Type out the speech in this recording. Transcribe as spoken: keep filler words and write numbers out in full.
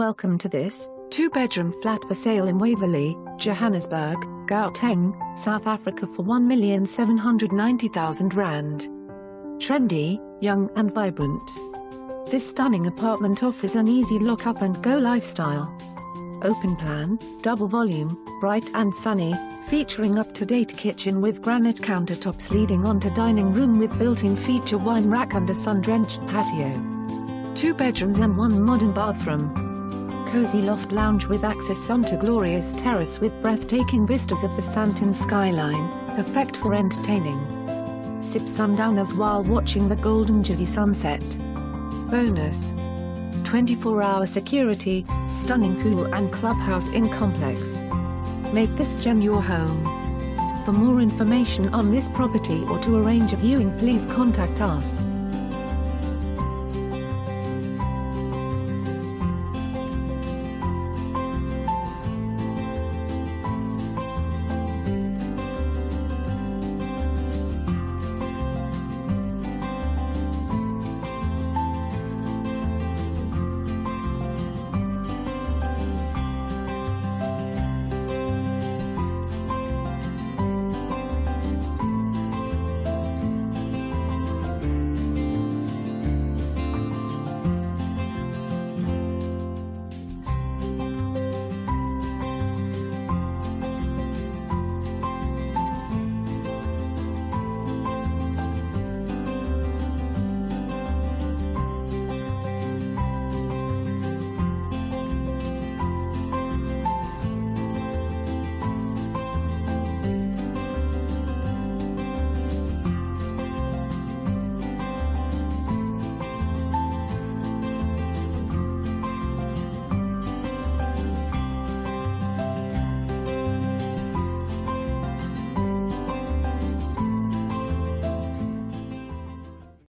Welcome to this two-bedroom flat for sale in Waverley, Johannesburg, Gauteng, South Africa for one million seven hundred ninety thousand rand. Trendy, young and vibrant. This stunning apartment offers an easy lock-up and go lifestyle. Open plan, double volume, bright and sunny, featuring up-to-date kitchen with granite countertops leading onto dining room with built-in feature wine rack and a sun-drenched patio. Two bedrooms and one modern bathroom. Cozy loft lounge with access onto glorious terrace with breathtaking vistas of the Sandton skyline, perfect for entertaining. Sip sundowners while watching the golden Jersey sunset. Bonus: twenty-four hour security, stunning pool and clubhouse in complex. Make this gem your home. For more information on this property or to arrange a viewing, please contact us.